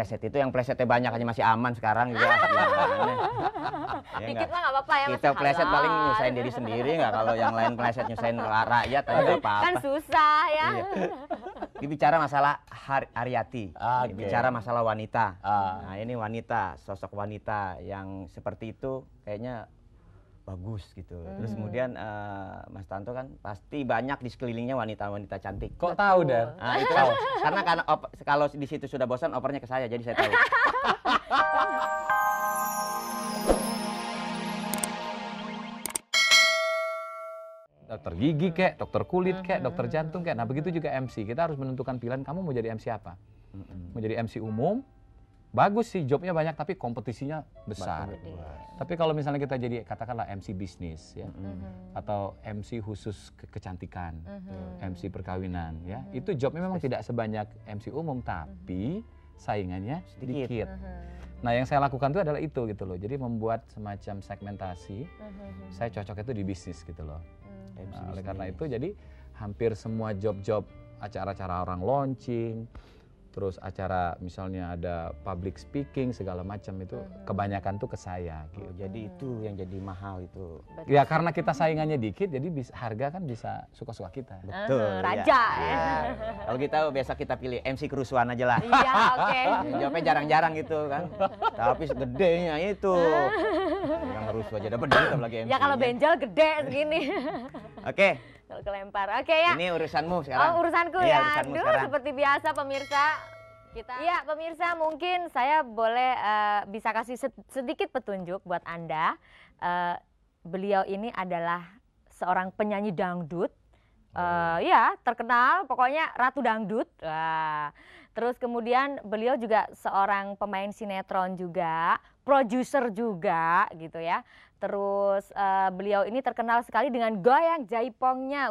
Pleset itu yang plesetnya banyak aja masih aman sekarang juga. Ya, dikit lah nggak apa-apa ya. Kita pleset halal. Paling nyusahin diri sendiri nggak, kalau yang lain pleset nyusahin rakyat aja nggak apa-apa. Kan susah ya. Iya. Bicara masalah Ariati, okay. Bicara masalah wanita. Nah ini wanita, sosok wanita yang seperti itu kayaknya bagus gitu. Terus kemudian Mas Tanto kan pasti banyak di sekelilingnya wanita-wanita cantik. Kok tahu dah? Nah, itu tahu. Karena kalau di situ sudah bosan, opernya ke saya, jadi saya tahu. Dokter gigi kek, dokter kulit kek, dokter jantung kek. Nah begitu juga MC, kita harus menentukan pilihan kamu mau jadi MC apa. Mau jadi MC umum, bagus sih, jobnya banyak tapi kompetisinya besar. Tapi kalau misalnya kita jadi katakanlah MC bisnis ya, atau MC khusus kecantikan, MC perkawinan ya, itu jobnya memang tidak sebanyak MC umum tapi saingannya sedikit. Nah yang saya lakukan itu adalah itu gitu loh, jadi membuat semacam segmentasi, saya cocok itu di bisnis gitu loh. Nah, oleh karena itu jadi hampir semua job-job acara-acara orang launching, terus acara misalnya ada public speaking segala macam itu kebanyakan tuh ke saya gitu. Jadi itu yang jadi mahal itu. Betul. Ya karena kita saingannya dikit jadi bisa, harga kan bisa suka-suka kita. Betul. Raja ya. Kalau kita biasa kita pilih MC kerusuhan aja lah. Iya, oke. Jawabnya jarang-jarang gitu kan. Tapi gedenya itu. Yang rusuh aja dapat duit apalagi MC. Ya kalau benjol gede segini. Oke. Okay. Kelempar. Oke ya. Ini urusanmu sekarang. Oh, urusanku ya. Urusanmu aduh, sekarang. Seperti biasa pemirsa. Kita... Ya pemirsa, mungkin saya boleh bisa kasih sedikit petunjuk buat Anda. Beliau ini adalah seorang penyanyi dangdut. Ya, terkenal pokoknya Ratu Dangdut. Terus kemudian beliau juga seorang pemain sinetron juga, produser juga gitu ya. Terus beliau ini terkenal sekali dengan goyang jaipongnya.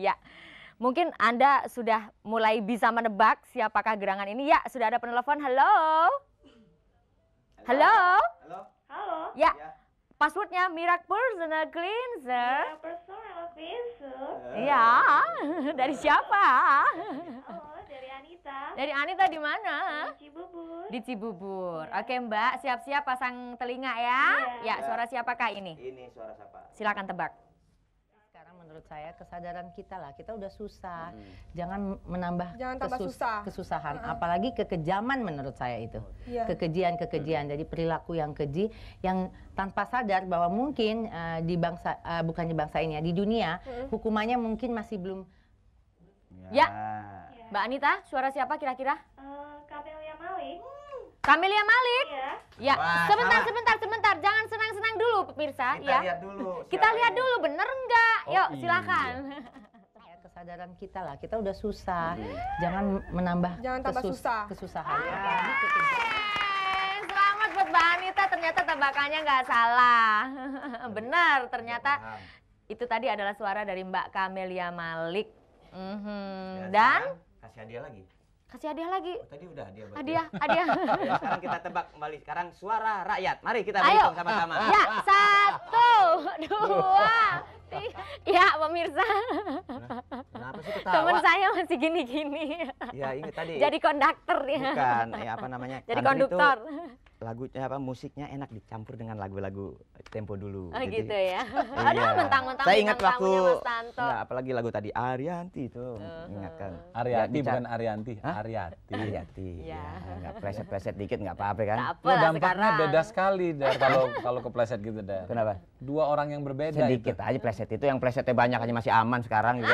Ya, mungkin Anda sudah mulai bisa menebak siapakah gerangan ini. Ya, sudah ada penelepon. Halo. Halo. Halo. Halo. Ya. Passwordnya Mirac Personal Cleanser. Mirac Personal Cleanser. Iya. Dari siapa? Dari Anita di mana? Di Cibubur. Di Cibubur. Ya. Oke Mbak, siap-siap pasang telinga ya. Ya, ya suara siapakah ini? Ini suara siapa? Silakan tebak. Sekarang menurut saya kesadaran kita lah, kita udah susah. Jangan menambah kesusahan, apalagi kekejaman menurut saya itu. Ya. Kekejian-kekejian, jadi perilaku yang keji, yang tanpa sadar bahwa mungkin di bangsa, bukan di bangsa ini ya, di dunia hukumannya mungkin masih belum. Ya. Mbak Anita, suara siapa kira-kira? Kamelia Malik. Kamelia Malik? Iya. Ya. Wah, sebentar. Jangan senang-senang dulu pemirsa. Kita lihat dulu. Kita lihat dulu, bener nggak? Yuk, silakan. Kesadaran kita lah, kita udah susah. Jangan menambah kesusahan. Selamat buat Mbak Anita, ternyata tebakannya nggak salah. Benar, ternyata itu tadi adalah suara dari Mbak Kamelia Malik. Dan... kasih hadiah lagi. Kasih hadiah lagi. Oh, tadi udah hadiah. Hadiah. Ya, sekarang kita tebak kembali. Sekarang suara rakyat. Mari kita berhitung sama-sama. Ya, 1, 2, 3. Ya, pemirsa. Kenapa sih ketawa? Temen saya masih gini-gini. Ya, ini tadi. Jadi konduktor ya. Bukan, ya apa namanya? Jadi konduktor. Lagunya apa, musiknya enak dicampur dengan lagu-lagu tempo dulu. Oh jadi, gitu ya. Aduh mentang-mentang saya ingat waktu Mas Tanto. Nah, apalagi lagu tadi Ariati itu. Ingatkan. Ariati ya, bukan Arianti, Ariati. Ariati. Ya, enggak pleset-pleset dikit enggak apa-apa kan? Loh, dampaknya beda sekali kalau kepleset gitu dah. Kenapa? Dua orang yang berbeda. Sedikit aja pleset itu, yang plesetnya banyak aja masih aman sekarang juga.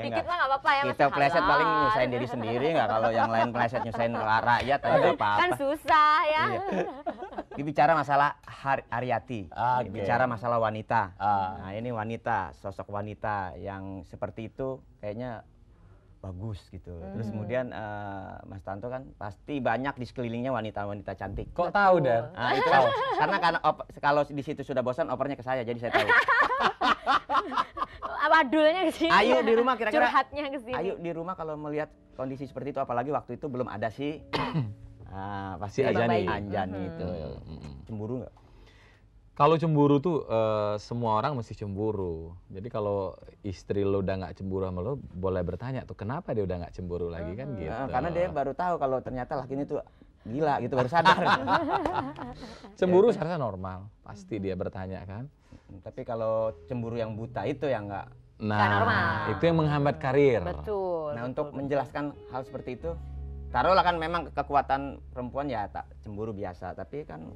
Dikit lah enggak apa-apa ya. Kita pleset paling nyusahin diri sendiri enggak, kalau yang lain pleset nyusahin rakyat aja apa-apa. Kan susah ya. Bicara masalah Ariati, bicara masalah wanita. Nah ini wanita, sosok wanita yang seperti itu kayaknya bagus gitu. Terus kemudian Mas Tanto kan pasti banyak di sekelilingnya wanita-wanita cantik. Kok tahu dah? Nah, itu tahu. Karena kalau di situ sudah bosan, opernya ke saya, jadi saya tahu. Wadulnya ke sini. Ayo di rumah kira-kira. Curhatnya ke sini. Ayo di rumah kalau melihat kondisi seperti itu, apalagi waktu itu belum ada si. Pasti Anjani itu. Cemburu nggak? Kalau cemburu tuh semua orang mesti cemburu. Jadi kalau istri lo udah nggak cemburu sama lo, boleh bertanya tuh kenapa dia udah nggak cemburu lagi kan gitu. Karena dia baru tahu kalau ternyata lakinya tuh gila gitu, baru sadar. Cemburu seharusnya normal, pasti dia bertanya kan. Tapi kalau cemburu yang buta itu yang nggak normal. Itu yang menghambat karir. Betul. Nah untuk menjelaskan hal seperti itu, taruhlah kan memang kekuatan perempuan ya tak cemburu biasa, tapi kan.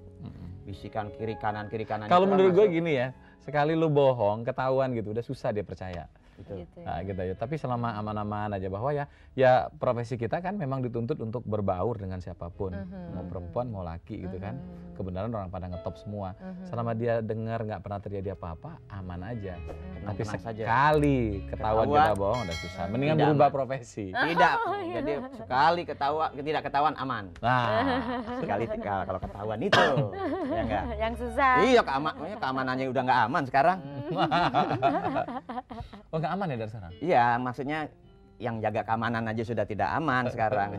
Bisikan kiri kanan. Kalau menurut gue gini ya, sekali lu bohong, ketahuan gitu, udah susah dia percaya. Gitu. Nah, gitu aja. Tapi selama aman-aman aja bahwa ya profesi kita kan memang dituntut untuk berbaur dengan siapapun, mau perempuan mau laki gitu kan. Kebenaran orang pada ngetop semua. Selama dia dengar nggak pernah terjadi apa-apa, aman aja. Tapi sekali ketahuan kita bohong udah susah. Mendingan berubah profesi. Tidak. Jadi sekali tidak ketahuan aman. Nah, sekali kalau ketahuan itu ya enggak. Yang susah. Iya, keamanannya udah nggak aman sekarang. Oh, nggak aman ya dari sekarang? Iya, maksudnya yang jaga keamanan aja sudah tidak aman sekarang.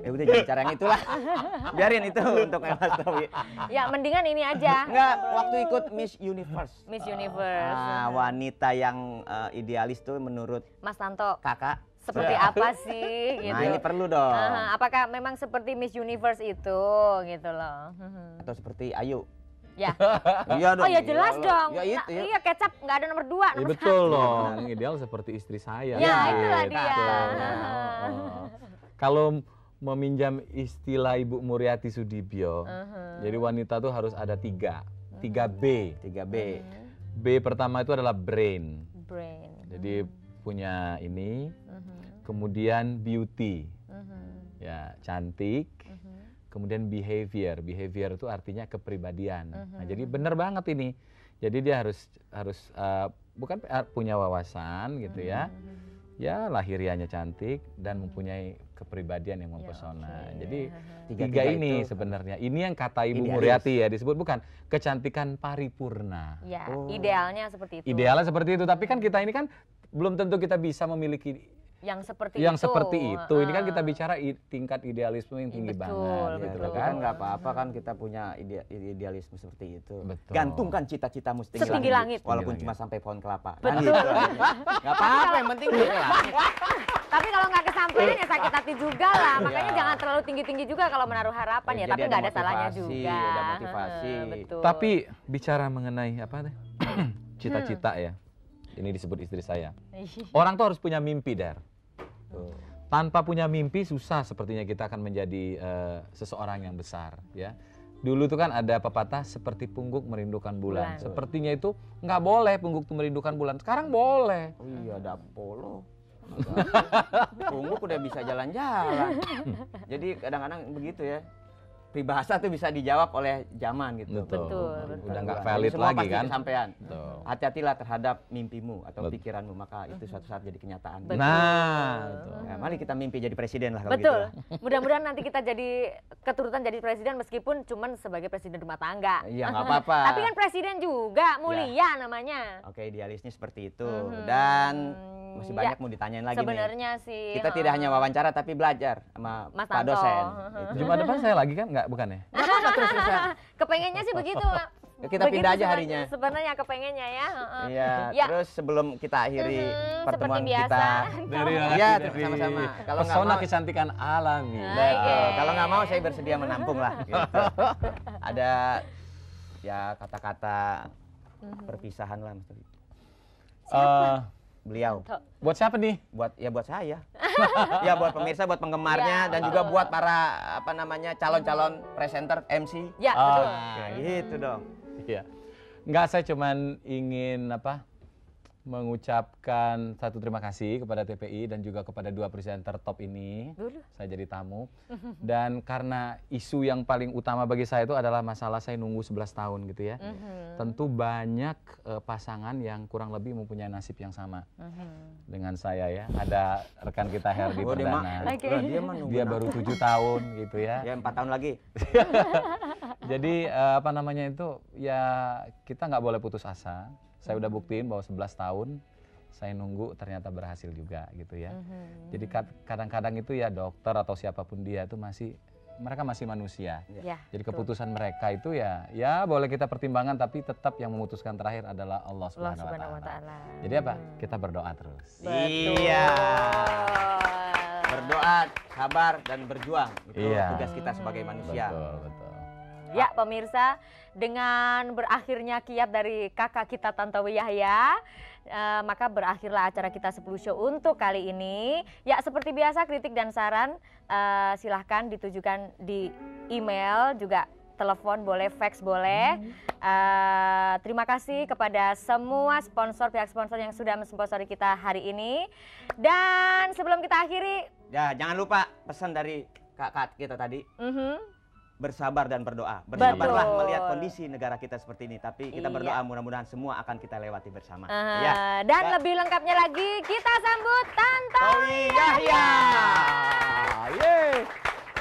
Ya udah jangan bicara yang itulah. Biarin itu untuk Mas Towi. Ya mendingan ini aja. Enggak, waktu ikut Miss Universe. Miss Universe. Nah, wanita yang idealis tuh menurut Mas Tanto. Kakak. Seperti apa sih? Gitu. Nah ini perlu dong. Apakah memang seperti Miss Universe itu gitu loh? Atau seperti Ayu? Ya. Iya dong. Oh ya jelas dong. Ya, itu, ya. Iya kecap nggak ada nomor 2. Nomor 1. Betul loh. Yang ideal seperti istri saya. Ya itulah dia. Kalau meminjam istilah Ibu Muriati Sudibyo, jadi wanita tuh harus ada 3 B. B pertama itu adalah brain. Jadi punya ini. Kemudian beauty. Ya cantik. Kemudian behavior itu artinya kepribadian. Nah, jadi bener banget ini. Jadi dia harus bukan punya wawasan gitu ya. Ya lahiriannya cantik dan mempunyai kepribadian yang mempesona. Jadi tiga ini sebenarnya. Ini yang kata Ibu Muriati ya disebut bukan kecantikan paripurna. Ya, idealnya seperti itu. Idealnya seperti itu. Tapi kan kita ini kan belum tentu kita bisa memiliki yang seperti itu. Yang seperti itu. Ini kan kita bicara tingkat idealisme yang tinggi banget. Betul kan? Nggak apa-apa kan kita punya idealisme seperti itu. Gantungkan cita-citamu setinggi langit. Walaupun cuma sampai pohon kelapa. Betul. Nggak apa-apa, yang penting gitu ya. Tapi kalau nggak kesampaian ya sakit hati juga lah. Makanya jangan terlalu tinggi-tinggi juga kalau menaruh harapan ya. Tapi nggak ada salahnya juga. Ada motivasi. Tapi bicara mengenai apa deh? Cita-cita ya. Ini disebut istri saya. Orang tuh harus punya mimpi, Dar. Tanpa punya mimpi susah sepertinya kita akan menjadi seseorang yang besar ya. Dulu tuh kan ada pepatah seperti pungguk merindukan bulan. Sepertinya itu nggak boleh pungguk tuh merindukan bulan. Sekarang boleh. Oh iya ada Apollo. Pungguk udah bisa jalan-jalan. Jadi kadang-kadang begitu ya. Peribahasa tuh bisa dijawab oleh zaman gitu. Betul. Udah nggak valid lagi kan. Hati-hatilah terhadap mimpimu atau pikiranmu, maka itu suatu saat jadi kenyataan. Nah, mari kita mimpi jadi presiden lah. Betul. Mudah-mudahan nanti kita jadi keturutan jadi presiden meskipun cuman sebagai presiden rumah tangga. Iya nggak apa-apa. Tapi kan presiden juga mulia namanya. Oke, idealisnya seperti itu dan masih banyak mau ditanyain lagi nih. Sebenarnya sih. Kita tidak hanya wawancara tapi belajar sama Pak dosen. Jumat depan saya lagi kan nggak bukan ya? Kepengennya sih begitu. Kita pindah aja harinya. Sebenarnya kepengennya ya. Iya. Terus sebelum kita akhiri pertemuan kita. Iya sama-sama. Pesona kecantikan alami. Kalau nggak mau saya bersedia menampung lah. Ada ya kata-kata perpisahan lah Mas Towi. Beliau. Buat siapa nih? Buat saya. Ya buat pemirsa, buat penggemarnya dan juga buat para calon-calon presenter MC. Ya, betul. Nah, gitu dong. Iya. Enggak, saya cuman ingin mengucapkan satu terima kasih kepada TPI dan juga kepada 2 presenter top ini. Saya jadi tamu. Dan karena isu yang paling utama bagi saya itu adalah masalah saya nunggu 11 tahun gitu ya. Tentu banyak pasangan yang kurang lebih mempunyai nasib yang sama dengan saya ya. Ada rekan kita Herdi Perdana. Dia baru 7 tahun gitu ya. Ya 4 tahun lagi. Jadi kita nggak boleh putus asa. Saya udah buktiin bahwa 11 tahun saya nunggu ternyata berhasil juga gitu ya. Jadi kadang-kadang itu ya dokter atau siapapun dia itu masih mereka masih manusia. Ya. Jadi keputusan mereka itu ya boleh kita pertimbangkan, tapi tetap yang memutuskan terakhir adalah Allah Subhanahu wa Ta'ala. Jadi apa? Kita berdoa terus. Betul. Iya. Berdoa, sabar, dan berjuang. Itu tugas kita sebagai manusia. Betul, betul. Ya pemirsa, dengan berakhirnya kiat dari kakak kita Tantowi Yahya, maka berakhirlah acara kita 10 Show untuk kali ini. Ya seperti biasa, kritik dan saran silahkan ditujukan di email, juga telepon boleh, fax boleh. Terima kasih kepada semua sponsor, pihak sponsor yang sudah mensponsori kita hari ini. Dan sebelum kita akhiri, ya jangan lupa pesan dari kakak kita tadi. Bersabar dan berdoa. Bersabarlah melihat kondisi negara kita seperti ini. Tapi kita berdoa, mudah-mudahan semua akan kita lewati bersama. Dan lebih lengkapnya lagi, kita sambut Tantowi Yahya.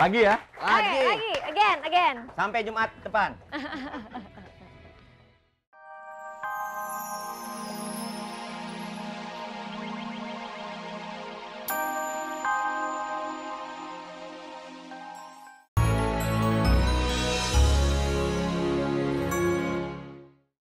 Lagi ya? Lagi. Again. Sampai Jumat depan.